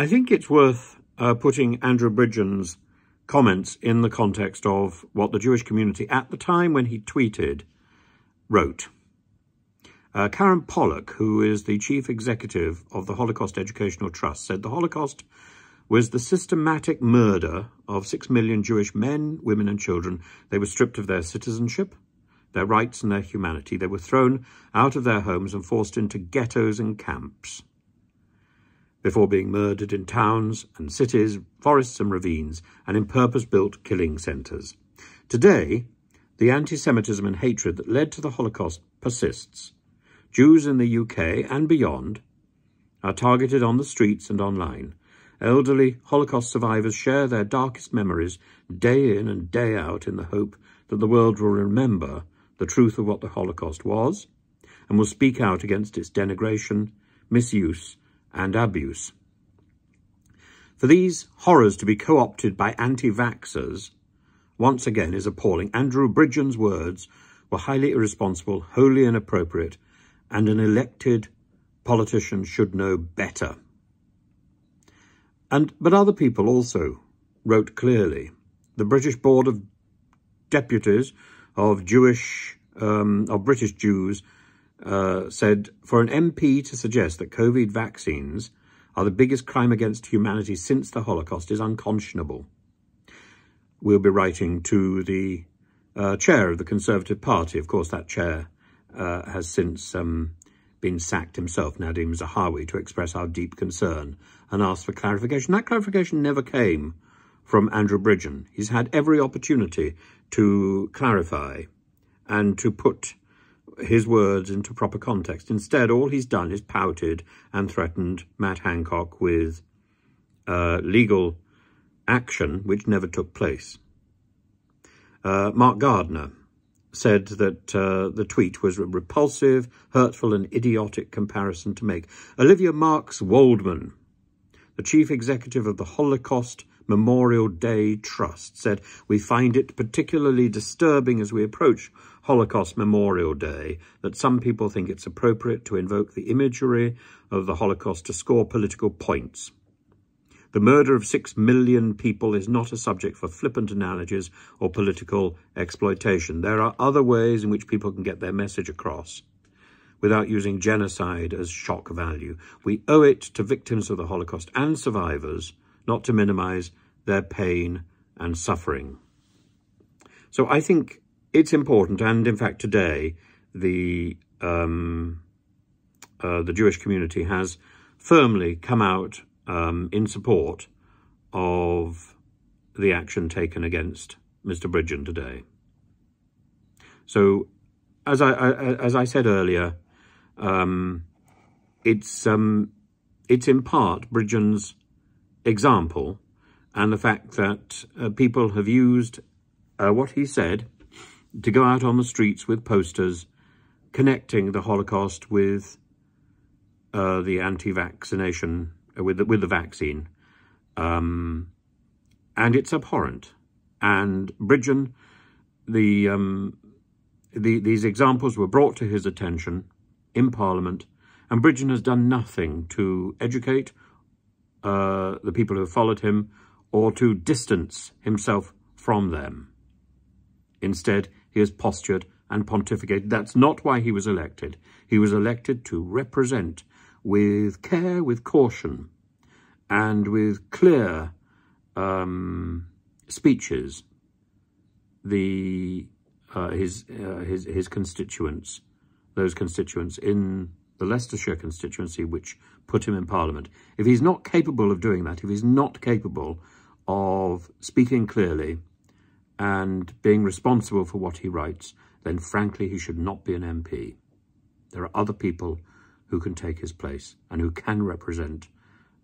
I think it's worth putting Andrew Bridgen's comments in the context of what the Jewish community at the time when he tweeted wrote. Karen Pollock, who is the chief executive of the Holocaust Educational Trust, said the Holocaust was the systematic murder of 6 million Jewish men, women and children. They were stripped of their citizenship, their rights and their humanity. They were thrown out of their homes and forced into ghettos and camps before being murdered in towns and cities, forests and ravines, and in purpose-built killing centres. Today, the anti-Semitism and hatred that led to the Holocaust persists. Jews in the UK and beyond are targeted on the streets and online. Elderly Holocaust survivors share their darkest memories day in and day out in the hope that the world will remember the truth of what the Holocaust was and will speak out against its denigration, misuse and abuse. For these horrors to be co-opted by anti-vaxxers once again is appalling. Andrew Bridgen's words were highly irresponsible, wholly inappropriate, and an elected politician should know better. But other people also wrote clearly. The British Board of Deputies of British Jews said, for an MP to suggest that COVID vaccines are the biggest crime against humanity since the Holocaust is unconscionable. We'll be writing to the chair of the Conservative Party. Of course, that chair has since been sacked himself, Nadim Zahawi, to express our deep concern and ask for clarification. That clarification never came from Andrew Bridgen. He's had every opportunity to clarify and to put his words into proper context. Instead, all he's done is pouted and threatened Matt Hancock with legal action, which never took place. Mark Gardner said that the tweet was a repulsive, hurtful and idiotic comparison to make. Olivia Marks Waldman, the chief executive of the Holocaust Memorial Day Trust, said, "We find it particularly disturbing as we approach Holocaust Memorial Day that some people think it's appropriate to invoke the imagery of the Holocaust to score political points. The murder of 6 million people is not a subject for flippant analogies or political exploitation. There are other ways in which people can get their message across without using genocide as shock value. We owe it to victims of the Holocaust and survivors not to minimize their pain and suffering." So I think it's important, and in fact today the Jewish community has firmly come out in support of the action taken against Mr. Bridgen today. So, as I said earlier, it's in part Bridgen's example and the fact that people have used what he said to go out on the streets with posters connecting the Holocaust with the anti-vaccination. With the vaccine, and it's abhorrent. And Bridgen, these examples were brought to his attention in Parliament, and Bridgen has done nothing to educate the people who have followed him or to distance himself from them. Instead, he has postured and pontificated. That's not why he was elected. He was elected to represent with care, with caution, and with clear speeches, his constituents, those constituents in the Leicestershire constituency which put him in Parliament. If he's not capable of doing that, if he's not capable of speaking clearly and being responsible for what he writes, then frankly he should not be an MP. There are other people who can take his place and who can represent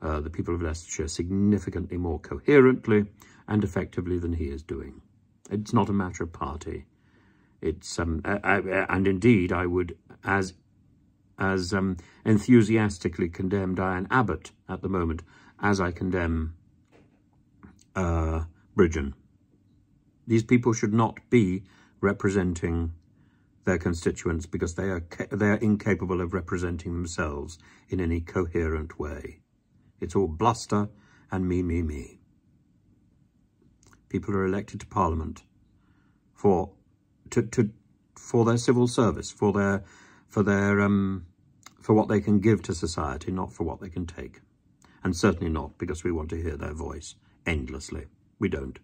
the people of Leicestershire significantly more coherently and effectively than he is doing. It's not a matter of party. It's and indeed, I would as enthusiastically condemn Diane Abbott at the moment as I condemn Bridgen. These people should not be representing their constituents because they are incapable of representing themselves in any coherent way. It's all bluster and me, me, me. People are elected to Parliament for their civil service, for what they can give to society, not for what they can take. And certainly not because we want to hear their voice endlessly. We don't.